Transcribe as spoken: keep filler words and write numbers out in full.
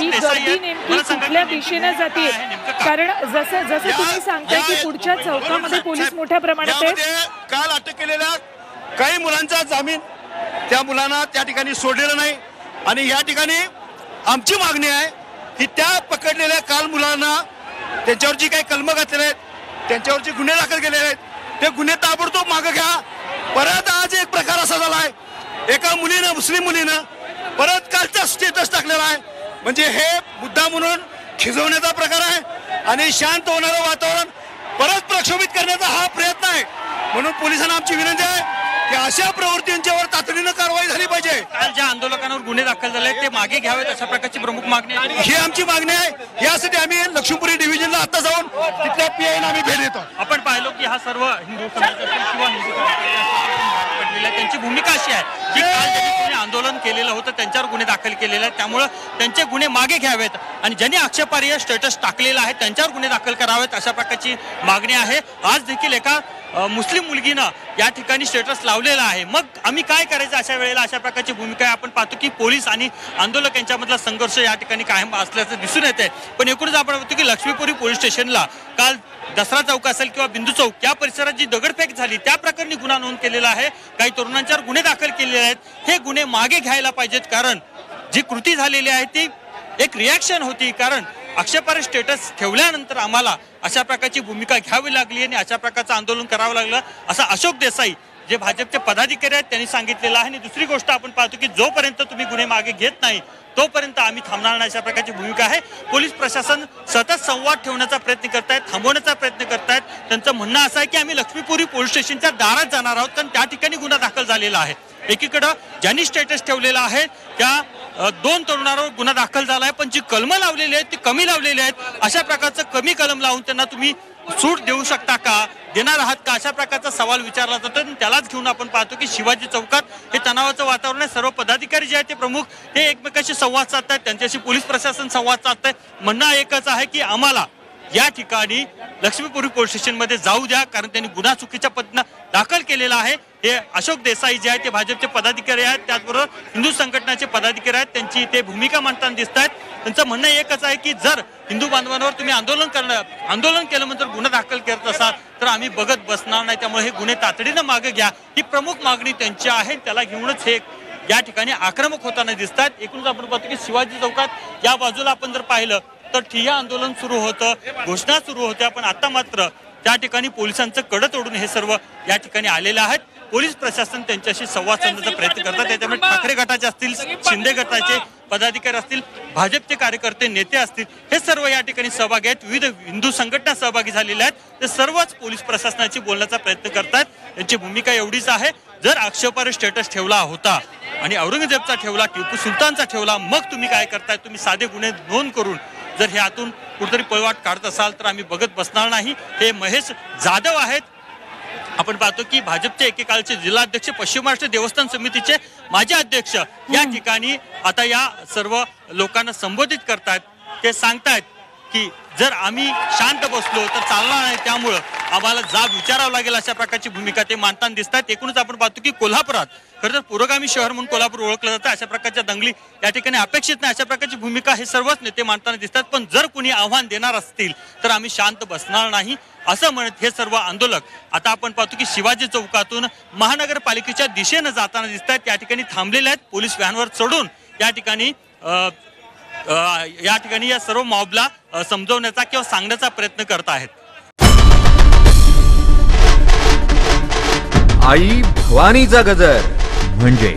ही गर्दी नेमकी कुठल्या दिशेने जाते, कारण जसं जसं तुम्ही सांगताय की पुढच्या चौकामध्ये पोलीस मोठ्या प्रमाणात आहेत. काल अटक केलेल्या काही मुलांचा जामीन त्या मुलांना त्या ठिकाणी सोडलेला नाही आणि या ठिकाणी आमची मागणी आहे की त्या पकडलेल्या काल मुलांना त्यांच्यावर जी काही कलम घातलेले आहेत, त्यांच्यावर जे गुन्हे दाखल केलेले आहेत ते गुन्हे ताबडतोब मागे घ्या. परत आज एक प्रकार असा झाला आहे, एका मुलीनं मुस्लिम मुलीनं परत कालचा स्टेटस टाकलेला आहे. म्हणजे हे मुद्दा म्हणून खिजवण्याचा प्रकार आहे आणि शांत होणारं वातावरण परत प्रक्षोभित करण्याचा हा प्रयत्न आहे. म्हणून पोलिसांना आमची विनंती आहे की अशा प्रवृत्तींच्यावर तातडीनं कारवाई झाली पाहिजे. काल ज्या आंदोलकांवर गुन्हे दाखल झाले ते मागे घ्यावेत अशा प्रकारची प्रमुख मागणी आहे. ही आमची मागणी आहे. यासाठी आम्ही लक्ष्मीपुरी डिव्हिजनला आता जाऊन तिथल्या पीआयना आम्ही भेट देतो. आपण पाहिलो की हा सर्व हिंदू समाज किंवा हिंदू पडलेला त्यांची भूमिका अशी आहे की काल ज्यांनी कोणी आंदोलन केलेलं होतं त्यांच्यावर गुन्हे दाखल केलेले आहेत, त्यामुळं त्यांचे गुन्हे मागे घ्यावेत आणि ज्यांनी आक्षेपार्ह स्टेटस टाकलेला आहे त्यांच्यावर गुन्हे दाखल करावेत अशा प्रकारची मागणी आहे. आज देखील एका मुस्लिम मुलगीनं या ठिकाणी स्टेटस लावलेला आहे. मग आम्ही काय करायचं अशा वेळेला अशा प्रकारची भूमिका आहे. आपण पाहतो की पोलीस आणि आंदोलक यांच्यामधला संघर्ष या ठिकाणी कायम असल्याचं दिसून येते. पण एकूणच आपण पाहतो की लक्ष्मीपुरी पोलीस स्टेशनला काल दसरा चौक असेल किंवा बिंदू चौक या परिसरात जी दगडफेक झाली त्या प्रकरणी गुन्हा नोंद केलेला आहे. काही तरुणांच्यावर गुन्हे दाखल केलेले आहेत. हे गुन्हे मागे घ्यायला पाहिजेत, कारण जी कृती झालेली आहे ती एक रिॲक्शन होती, कारण आक्षेपार्ह स्टेटस ठेवल्यानंतर आम्हाला अशा प्रकारची भूमिका घ्यावी लागली आणि अशा प्रकारचं आंदोलन करावं लागलं असं अशोक देसाई जे भाजपचे पदाधिकारी आहेत त्यांनी सांगितलेलं आहे. आणि दुसरी गोष्ट आपण पाहतो की जोपर्यंत तुम्ही गुन्हे मागे घेत नाही तोपर्यंत आम्ही थांबणार नाही अशा प्रकारची भूमिका आहे. पोलीस प्रशासन सतत संवाद ठेवण्याचा प्रयत्न करतायत, थांबवण्याचा प्रयत्न करतायत. त्यांचं म्हणणं असं आहे की आम्ही लक्ष्मीपुरी पोलीस स्टेशनच्या दारात जाणार आहोत, कारण त्या ठिकाणी गुन्हा दाखल झालेला आहे. एकीकडं ज्यांनी स्टेटस ठेवलेला आहे त्या दोन तरुणांवर गुन्हा दाखल झाला आहे, पण जी कलमं लावलेली आहेत ती कमी लावलेली आहेत. अशा प्रकारचं कमी कलम लावून त्यांना तुम्ही सूट देऊ शकता का, देणार आहात का अशा प्रकारचा सवाल विचारला जातो. त्यालाच घेऊन आपण पाहतो की शिवाजी चौकात हे तणावाचं वातावरण आहे. सर्व पदाधिकारी जे आहेत ते प्रमुख ते एकमेकांशी संवाद साधत आहेत, त्यांच्याशी पोलीस प्रशासन संवाद साधत आहे. म्हणणं एकच आहे की आम्हाला या ठिकाणी लक्ष्मीपुरी पोलीस स्टेशनमध्ये जाऊ द्या, कारण त्यांनी गुन्हा चुकीच्या पद्धतीनं दाखल केलेला आहे. हे अशोक देसाई जे आहेत ते भाजपचे पदाधिकारी आहेत, त्याचबरोबर हिंदू संघटनाचे पदाधिकारी आहेत, त्यांची ते भूमिका मांडताना दिसत आहेत. त्यांचं म्हणणं एकच आहे की जर हिंदू बांधवांवर तुम्ही आंदोलन करणं आंदोलन केल्यानंतर गुन्हा दाखल करत असाल तर आम्ही बघत बसणार नाही, त्यामुळे हे गुन्हे तातडीनं मागे घ्या ही प्रमुख मागणी त्यांची आहे. त्याला घेऊनच हे या ठिकाणी आक्रमक होताना दिसत आहेत. एकूणच आपण पाहतो की शिवाजी चौकात या बाजूला आपण जर पाहिलं तर ठिय्या आंदोलन सुरू होतं, घोषणा सुरू होत्या, पण आता मात्र त्या ठिकाणी पोलिसांचं कडं तोडून हे सर्व या ठिकाणी आलेले आहेत. पोलीस प्रशासन त्यांच्याशी संवाद साधण्याचा प्रयत्न करतात. त्याच्यामुळे ठाकरे गटाचे असतील, शिंदे गटाचे पदाधिकारी असतील, भाजपचे कार्यकर्ते नेते असतील, हे सर्व या ठिकाणी सहभागी आहेत. विविध हिंदू संघटना सहभागी झालेल्या आहेत. ते सर्वच पोलीस प्रशासनाशी बोलण्याचा प्रयत्न करतात. त्यांची भूमिका एवढीच आहे, जर आक्षेपार्ह स्टेटस ठेवला होता आणि औरंगजेबचा ठेवला, टिपू सुलतानचा ठेवला, मग तुम्ही काय करताय, तुम्ही साधे गुन्हे नोंद करून जर हे आतून कुठेतरी पळवाट काढत असाल तर आम्ही बघत बसणार नाही. हे महेश जाधव आहेत, आपण पाहतो की भाजपचे एकेकाळचे जिल्हाध्यक्ष, पश्चिम महाराष्ट्र देवस्थान समितीचे माजी अध्यक्ष या ठिकाणी आता या सर्व लोकांना संबोधित करतात. ते सांगतायत की जर आम्ही शांत बसलो तर चालणार नाही, त्यामुळं आम्हाला जाब विचारावं लागेल अशा प्रकारची भूमिका ते मांडताना दिसतात. एकूणच आपण पाहतो की कोल्हापुरात खरं तर पुरोगामी शहर म्हणून कोल्हापूर ओळखलं जातं, अशा प्रकारच्या दंगली या ठिकाणी अपेक्षित नाही अशा प्रकारची भूमिका हे सर्वच नेते मांडताना दिसतात. पण जर कुणी आव्हान देणार असतील तर आम्ही शांत बसणार नाही असं म्हणत हे सर्व आंदोलक आता आपण पाहतो की शिवाजी चौकातून महानगरपालिकेच्या दिशेनं जाताना दिसत आहेत. या ठिकाणी थांबलेले आहेत. पोलीस व्हॅनवर चढून या ठिकाणी या ठिकाणी या सर्व मॉबला समजवण्याचा किंवा सांगण्याचा प्रयत्न करत आहेत. आई भवानीचा गजर म्हणजे